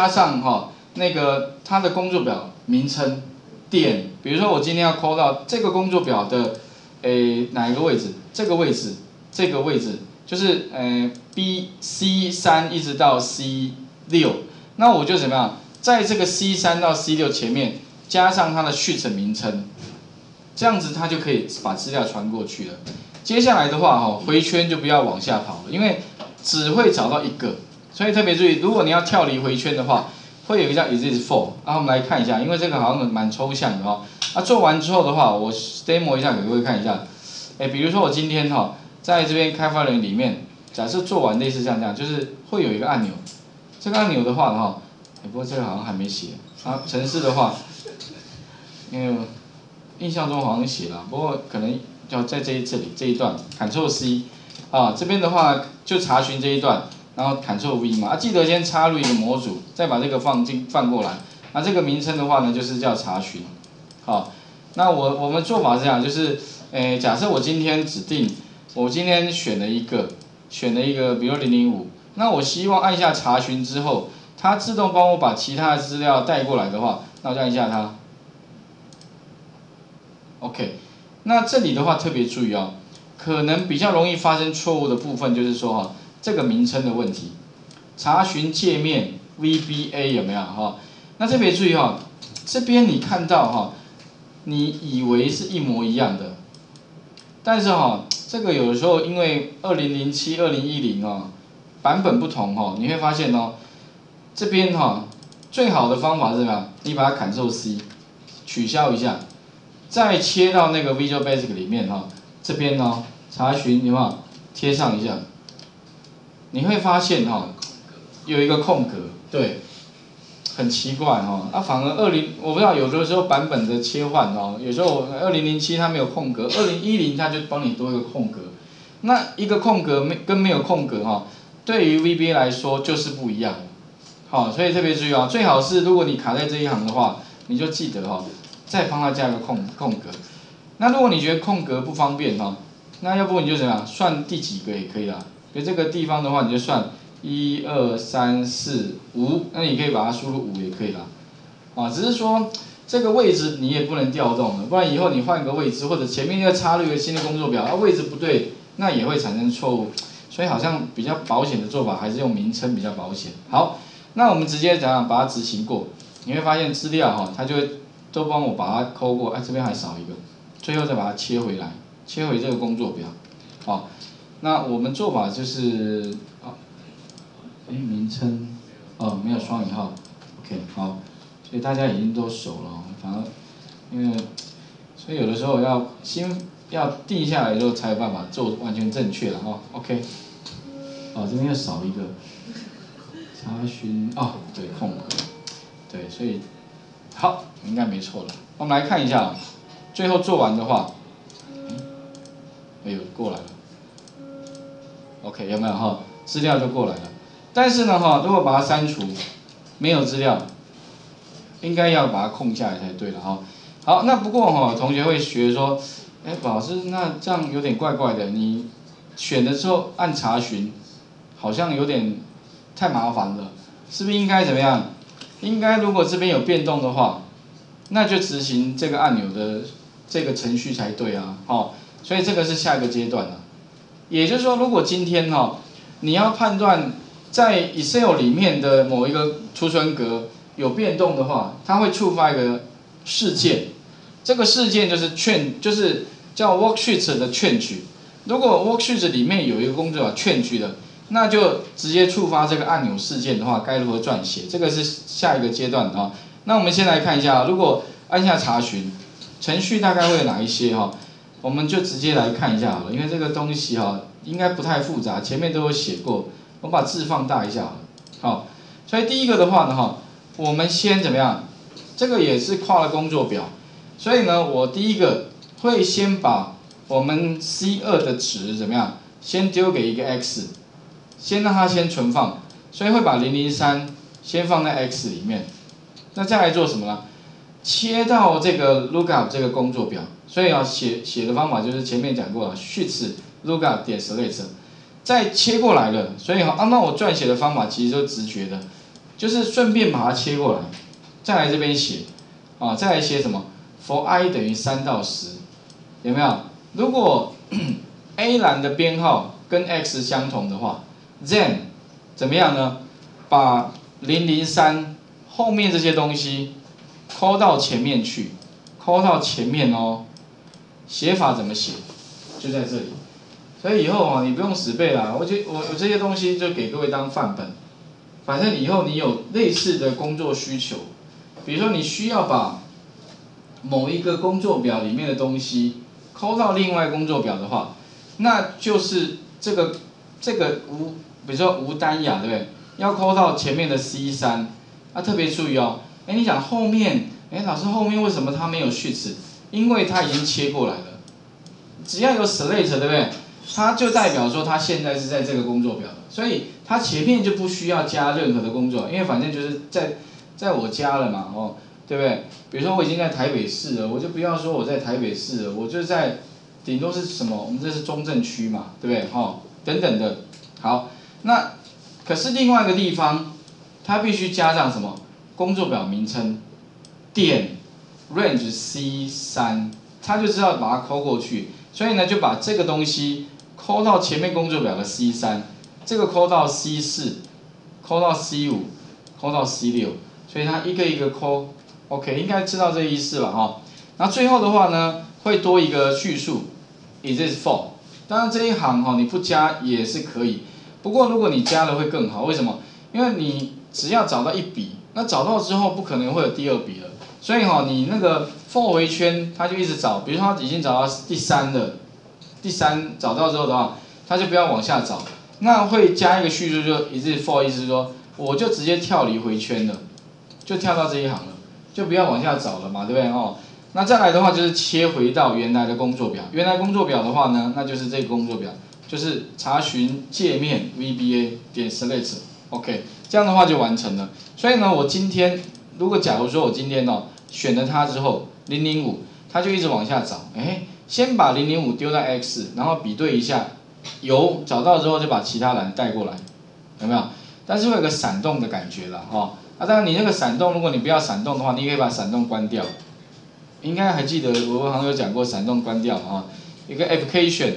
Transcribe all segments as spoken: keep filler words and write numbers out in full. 加上哈、哦、那个它的工作表名称、点，比如说我今天要抠到这个工作表的，诶哪一个位置？这个位置，这个位置，就是诶 B C 三一直到 C 六，那我就怎么样，在这个 C 三到 C 六前面加上它的 sheet 名称，这样子它就可以把资料传过去了。接下来的话哈、哦，回圈就不要往下跑了，因为只会找到一个。 所以特别注意，如果你要跳离回圈的话，会有一个叫 is this for。啊，我们来看一下，因为这个好像蛮抽象的哦。啊，做完之后的话，我 demo 一下给各位看一下。哎，比如说我今天哈、哦，在这边开发人里面，假设做完类似像这样，就是会有一个按钮。这个按钮的话哈、哦，哎，不过这个好像还没写。啊，程式的话，因为印象中好像写了，不过可能要在这一这里这一段 ，Ctrl C。啊，这边的话就查询这一段。 然后 Ctrl V 嘛，啊，记得先插入一个模组，再把这个放进放过来。那这个名称的话呢，就是叫查询。好，那我我们做法是这样，就是，诶，假设我今天指定，我今天选了一个，选了一个，比如零零五，那我希望按下查询之后，它自动帮我把其他的资料带过来的话，那我就按一下它。OK， 那这里的话特别注意哦，可能比较容易发生错误的部分就是说哈。 这个名称的问题，查询界面 V B A 有没有哈？那特别注意哈，这边你看到哈，你以为是一模一样的，但是哈，这个有的时候因为二零零七、二零一零哦版本不同哦，你会发现哦，这边哈最好的方法是什么？你把它 Ctrl C 取消一下，再切到那个 Visual Basic 里面哈，这边哦查询有没有贴上一下？ 你会发现哈、哦，有一个空格，对，很奇怪哈、哦。啊，反而二零，我不知道有的时候版本的切换哦，有时候二零零七它没有空格，二零一零它就帮你多一个空格。那一个空格没跟没有空格哈、哦，对于 V B A 来说就是不一样。好、哦，所以特别注意啊、哦，最好是如果你卡在这一行的话，你就记得哈、哦，再帮它加个空空格。那如果你觉得空格不方便哈、哦，那要不你就怎么样，算第几个也可以啦。 所以这个地方的话，你就算一二三四五，那你可以把它输入五也可以啦，啊，只是说这个位置你也不能调动了，不然以后你换个位置，或者前面要插入一个新的工作表，啊，位置不对，那也会产生错误，所以好像比较保险的做法还是用名称比较保险。好，那我们直接怎样把它执行过，你会发现资料哈、哦，它就会都帮我把它抠过，哎、啊，这边还少一个，最后再把它切回来，切回这个工作表，好、啊。 那我们做法就是，啊，哎，名称，哦，没有双引号 ，OK， 好，所以大家已经都熟了，反而，因为，所以有的时候要先要定下来之后才有办法做完全正确了哈、哦、，OK， 哦，这边又少一个，查询，哦，对，空格，对，所以，好，应该没错了。我们来看一下，最后做完的话，哎呦，过来了。 OK， 有没有哈？资料就过来了，但是呢哈，如果把它删除，没有资料，应该要把它空下来才对了哈。好，那不过哈，同学会学说，哎，老师，那这样有点怪怪的，你选的时候按查询，好像有点太麻烦了，是不是应该怎么样？应该如果这边有变动的话，那就执行这个按钮的这个程序才对啊，哦，所以这个是下一个阶段了、啊。 也就是说，如果今天哈、哦，你要判断在 Excel 里面的某一个储存格有变动的话，它会触发一个事件，这个事件就是 change， 就是叫 worksheet 的 change。如果 worksheet 里面有一个工作表 change 的，那就直接触发这个按钮事件的话，该如何撰写？这个是下一个阶段啊、哦。那我们先来看一下，如果按下查询，程序大概会有哪一些哈、哦？ 我们就直接来看一下好了，因为这个东西哈、哦、应该不太复杂，前面都有写过，我把字放大一下好了。好，所以第一个的话呢哈，我们先怎么样？这个也是跨了工作表，所以呢，我第一个会先把我们 C 二 的值怎么样，先丢给一个 X， 先让它先存放，所以会把零零三先放在 X 里面。那再来做什么呢？切到这个 lookup 这个工作表。 所以要、啊、写写的方法就是前面讲过了 ，sheets lookup 点 select， 再切过来了。所以哈、啊，那我撰写的方法其实就直觉的，就是顺便把它切过来，再来这边写，啊，再来写什么 ？for i 等于三到十，有没有？如果 A 栏的编号跟 x 相同的话 ，then 怎么样呢？把零零三后面这些东西抠到前面去，抠到前面哦。写法怎么写？就在这里。所以以后啊，你不用死背啦，我就我我这些东西就给各位当范本。反正以后你有类似的工作需求，比如说你需要把某一个工作表里面的东西抠到另外工作表的话，那就是这个这个吴，比如说吴丹雅，对不对？要抠到前面的 C 三， 啊，特别注意哦。哎，你想后面，哎，老师后面为什么他没有序词？因为他已经切过来了。只要有 select， 对不对？它就代表说它现在是在这个工作表了，所以它前面就不需要加任何的工作，因为反正就是在在我家了嘛，哦，对不对？比如说我已经在台北市了，我就不要说我在台北市了，我就在顶多是什么？我们这是中正区嘛，对不对？哈、哦，等等的。好，那可是另外一个地方，它必须加上什么？工作表名称点 range C 三， 它就知道把它抠过去，所以呢就把这个东西。 抠到前面工作表的 C 三， 这个抠到 C 四， 抠到 C 五， 抠到 C 六， 所以它一个一个抠 ，OK， 应该知道这意思吧？哈，那最后的话呢，会多一个叙述 ，is it for？ 当然这一行哈、哦、你不加也是可以，不过如果你加了会更好，为什么？因为你只要找到一笔，那找到之后不可能会有第二笔了，所以哈、哦、你那个 for 回圈，它就一直找，比如说它已经找到第三了。 第三找到之后的话，他就不要往下找，那会加一个叙述，就 is it for， 意思是说我就直接跳离回圈了，就跳到这一行了，就不要往下找了嘛，对不对哦？那再来的话就是切回到原来的工作表，原来工作表的话呢，那就是这个工作表，就是查询界面 V B A 点 select，OK， 这样的话就完成了。所以呢，我今天如果假如说我今天哦选了它之后零零五，它就一直往下找，哎。 先把零零五丢到 X， 然后比对一下，有找到之后就把其他栏带过来，有没有？但是会有个闪动的感觉啦，哈、哦。啊，当然你那个闪动，如果你不要闪动的话，你可以把闪动关掉。应该还记得我好像有讲过闪动关掉啊、哦，一个 application，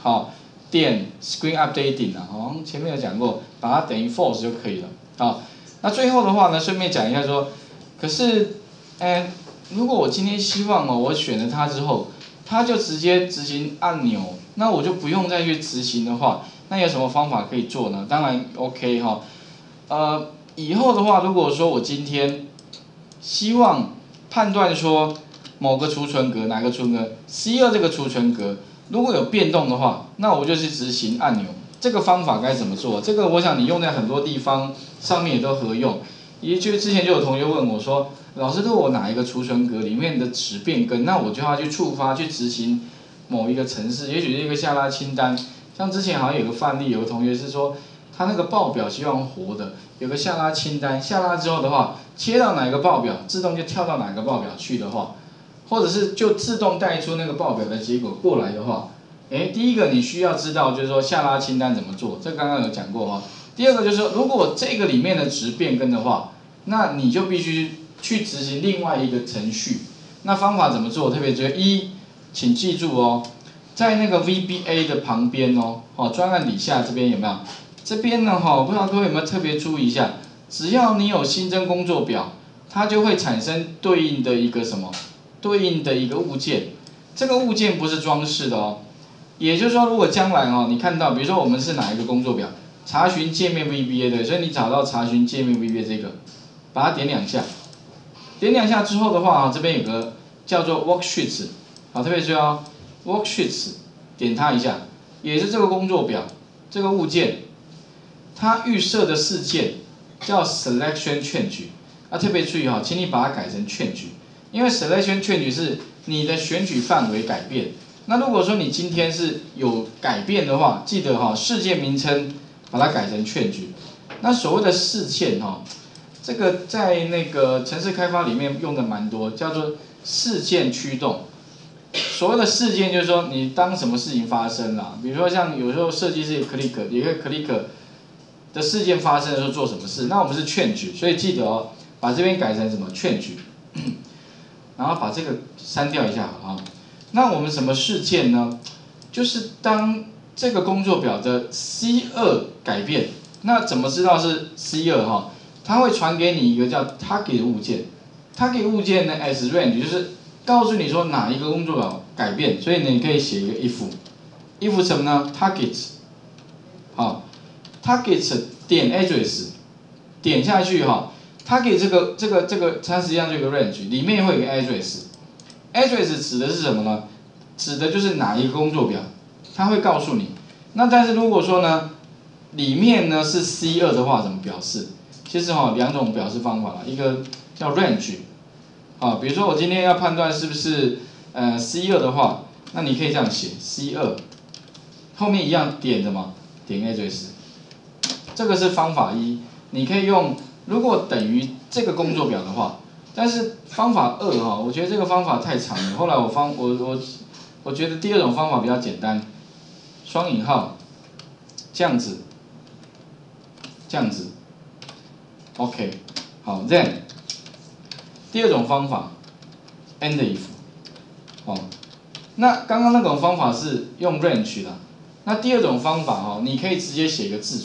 好、哦，点 screen updating 啊，好像前面有讲过，把它等于 false 就可以了。好、哦，那最后的话呢，顺便讲一下说，可是，哎，如果我今天希望哦，我选了它之后。 它就直接执行按钮，那我就不用再去执行的话，那有什么方法可以做呢？当然 OK 哈、哦，呃，以后的话，如果说我今天希望判断说某个储存格哪个储存格 C 二 这个储存格如果有变动的话，那我就去执行按钮。这个方法该怎么做？这个我想你用在很多地方上面也都合用。也就之前就有同学问我说。 老师，如果哪一个储存格里面的值变更，那我就要去触发去执行某一个程式，也许是一个下拉清单。像之前好像有个范例，有个同学是说他那个报表希望活的，有个下拉清单，下拉之后的话，切到哪个报表，自动就跳到哪个报表去的话，或者是就自动带出那个报表的结果过来的话，诶，第一个你需要知道就是说下拉清单怎么做，这刚刚有讲过哦。第二个就是说，如果这个里面的值变更的话，那你就必须。 去执行另外一个程序，那方法怎么做？特别注意一，请记住哦，在那个 V B A 的旁边哦，哦专案底下这边有没有？这边呢哈、哦，不知道各位有没有特别注意一下？只要你有新增工作表，它就会产生对应的一个什么？对应的一个物件，这个物件不是装饰的哦。也就是说，如果将来哦，你看到，比如说我们是哪一个工作表？查询界面 V B A 的，所以你找到查询界面 V B A 这个，把它点两下。 点两下之后的话啊，这边有个叫做 worksheets， 好，特别注意哦 ，worksheets， 点它一下，也是这个工作表这个物件，它预设的事件叫 selection change， 啊，特别注意哈、哦，请你把它改成 change， 因为 selection change 是你的选取范围改变。那如果说你今天是有改变的话，记得哈、哦，事件名称把它改成 change。那所谓的事件哈、哦。 这个在那个程式开发里面用的蛮多，叫做事件驱动。所谓的事件就是说，你当什么事情发生啦，比如说像有时候设计师 click， 也可以 click，的事件发生的时候做什么事。那我们是劝举，所以记得哦，把这边改成什么劝举，然后把这个删掉一下啊。那我们什么事件呢？就是当这个工作表的 C 二 改变，那怎么知道是 C 二 哈？它会传给你一个叫 target 物件 ，target 物件呢 as range 就是告诉你说哪一个工作表改变，所以呢你可以写一个 if，if 什么呢 target， 好 target 点 address 点下去哈 ，target 这个这个这个它实际上就一个 range， 里面会有一个 address，address 指的是什么呢？指的就是哪一个工作表，它会告诉你。那但是如果说呢，里面呢是 C 二 的话，怎么表示？其实哈、哦、两种表示方法啦，一个叫 range， 啊，比如说我今天要判断是不是呃 C 二 的话，那你可以这样写 C 二， 后面一样点什么？点 address， 这个是方法一，你可以用如果等于这个工作表的话，但是方法二哈、哦，我觉得这个方法太长了，后来我方我我。我我觉得第二种方法比较简单，双引号，这样子，这样子 ，OK， 好 ，then， 第二种方法 ，and if， 哦，那刚刚那种方法是用 range 的，那第二种方法哦，你可以直接写一个字。